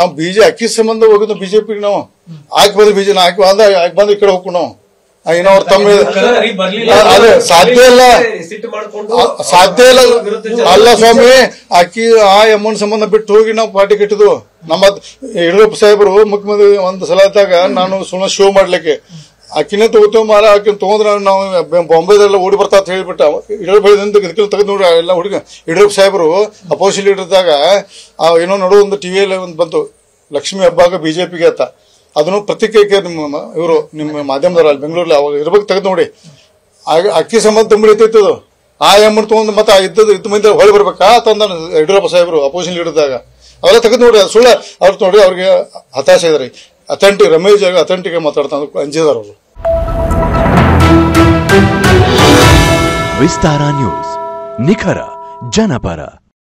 ನಾವು ಬೀಜ ಅಕ್ಕಿ ಸಂಬಂಧ ಹೋಗಿದ್ದು ಬಿಜೆಪಿಗೆ ನಾವು ಹಾಕಿ ಬಂದ ಬೀಜ ಹಾಕಿ ಬಂದ ಈ ಕಡೆ ಹೋಗ್ಕು ನಾವು ಏನೋ ಅವ್ರ ತಮ್ಮ ಸಾಧ್ಯ ಇಲ್ಲ ಅಲ್ಲ ಸ್ವಾಮಿ ಅಕ್ಕಿ ಆ ಅಮೌಂಟ್ ಸಂಬಂಧ ಬಿಟ್ಟು ಹೋಗಿ ನಾವು ಪಾರ್ಟಿ ಕಟ್ಟಿದ್ವು ನಮ್ಮ ಯಡಿಯೂರಪ್ಪ ಸಾಹೇಬರು ಮುಖ್ಯಮಂತ್ರಿ ಒಂದು ಸಲ ಇದ್ದಾಗ ನಾನು ಸುಮ್ಮನೆ ಶೋ ಮಾಡ್ಲಿಕ್ಕೆ ಅಕ್ಕಿನೇ ತಗೋತೇವೆ ಮಾರ ಅಕ್ಕಿ ತಗೊಂಡ್ರೆ ನಾವು ಬಾಂಬೆದೆಲ್ಲ ಓಡಿ ಬರ್ತಾ ಅಂತ ಹೇಳ್ಬಿಟ್ಟ ಇಡೀ ತೆಗೆದು ನೋಡ್ರಿ ಎಲ್ಲ ಹುಡುಗ ಯಡಿಯೂರಪ್ಪ ಸಾಹೇಬರು ಅಪೋಸಿಷನ್ ಲೀಡರ್ ಇದ್ದಾಗ ಏನೋ ನೋಡೋ ಒಂದು ಟಿವಿಯಲ್ಲಿ ಒಂದು ಬಂತು ಲಕ್ಷ್ಮಿ ಹೆಬ್ಬಾಳ್ಕರ್ ಬಿಜೆಪಿಗೆ ಅಂತ ಅದನ್ನು ಪ್ರತಿಕ್ರಿಯೆ ನಿಮ್ಮ ಇವರು ನಿಮ್ಮ ಮಾಧ್ಯಮದವರು ಅಲ್ಲಿ ಬೆಂಗಳೂರಲ್ಲಿ ಅವಾಗ ಇರ್ಬೇಕು ತೆಗೆದು ನೋಡಿ ಅಕ್ಕಿ ಸಂಬಂಧ ತುಂಬಿರ್ತೈತೆ ಅದು ಆ ಎಮ್ಮನ್ ತೊಗೊಂಡು ಮತ್ತೆ ಇದ್ದ ಮುಂದೆ ಹೊಳಿ ಬರ್ಬೇಕಾ ತಂದ ಯಡಿಯೂರಪ್ಪ ಸಾಹೇಬರು ಅಪೋಸಿಷನ್ ಲೀಡರ್ ಇದ್ದಾಗ ಅವೆಲ್ಲ ತೆಗೆದು ನೋಡ್ರಿ ಸುಳ್ಳ ಅವ್ರು ನೋಡ್ರಿ ಅವ್ರಿಗೆ ಹತಾಶೆ ಇದ್ರಿ ಅಥೆಂಟಿಕ್ ರಮೇಶ್ ಜಾರ್ಕಿ ಅಥೆಂಟಿಕ್ ಮಾತಾಡ್ತಾ ಅಂಜಿದಾರ ಅವರು. ವಿಸ್ತಾರ ನ್ಯೂಸ್ ನಿಖರ ಜನಪರ.